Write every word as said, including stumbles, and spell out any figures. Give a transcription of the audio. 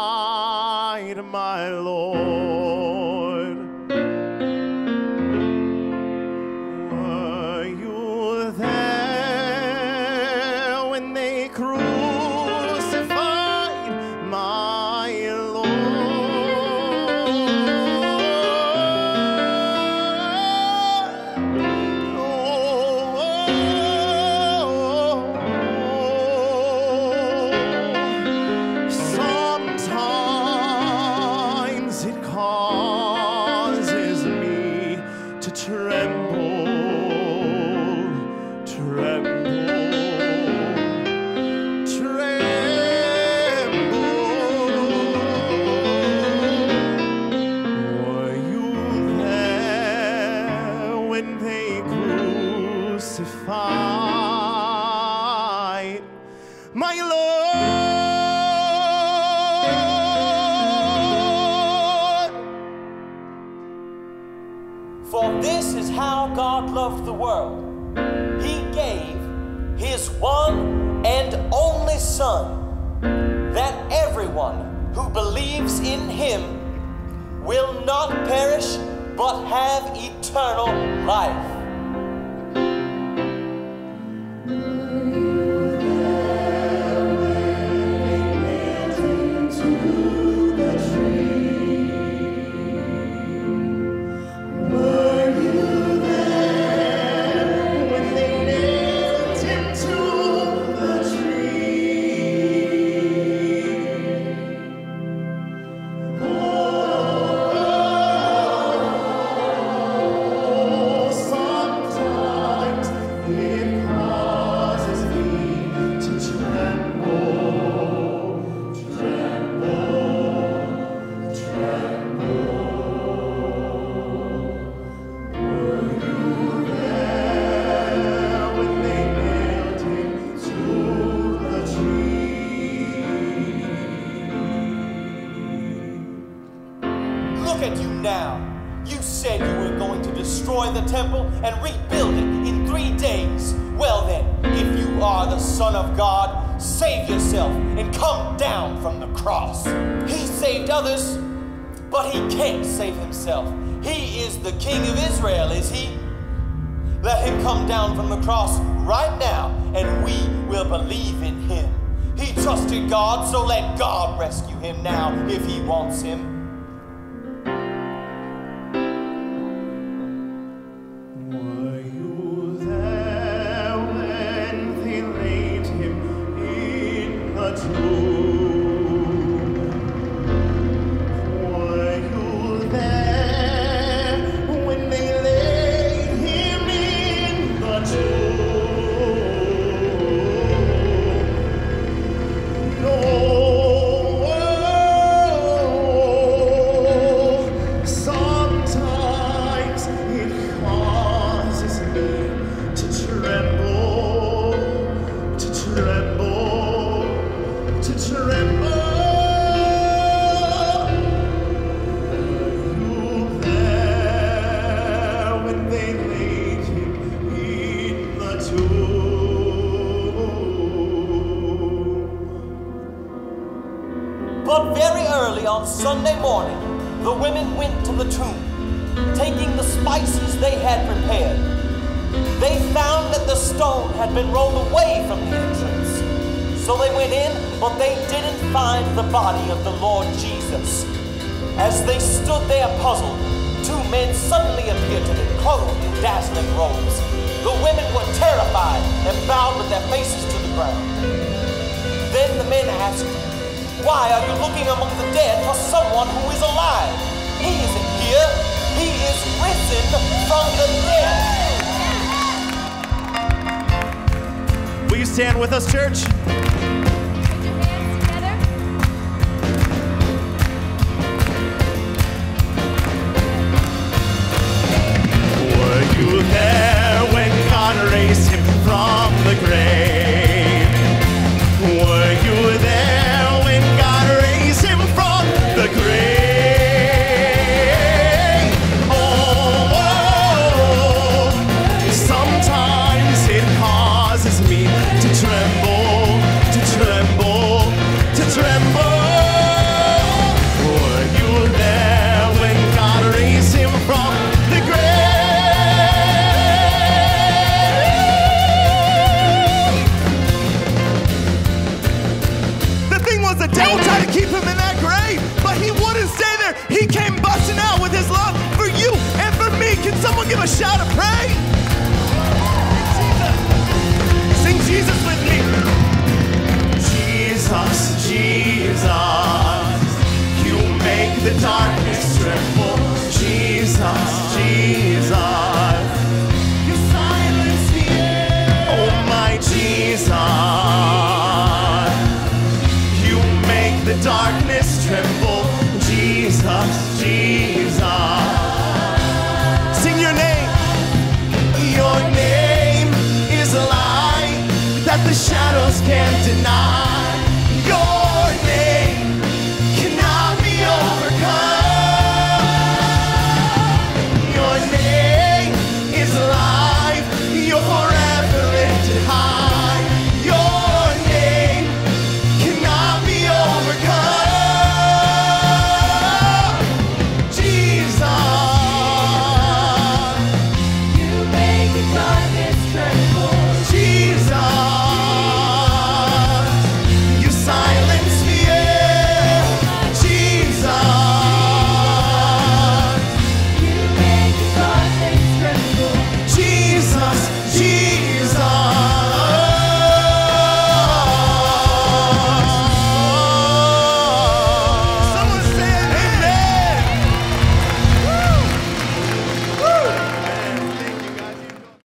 Crucified my Lord, were you there when they crucified my Lord? Oh, oh. Tremble, tremble, tremble. Were you there when they crucified my Lord? For this is how God loved the world. He gave his one and only Son, that everyone who believes in him will not perish, but have eternal life. Look at you now. You said you were going to destroy the temple and rebuild it in three days. Well then, if you are the Son of God, save yourself and come down from the cross. He saved others, but he can't save himself. He is the King of Israel, is he? Let him come down from the cross right now, and we will believe in him. He trusted God, so let God rescue him now if he wants him. But very early on Sunday morning, the women went to the tomb, taking the spices they had prepared. They found that the stone had been rolled away from the entrance. So they went in, but they didn't find the body of the Lord Jesus. As they stood there puzzled, two men suddenly appeared to them, clothed in dazzling robes. The women were terrified and bowed with their faces to the ground. Then the men asked, "Why are you looking among the dead for someone who is alive? He isn't here. He is risen from the dead." Will you stand with us, church? Put your hands together. Were you there when God raised him from the grave? season.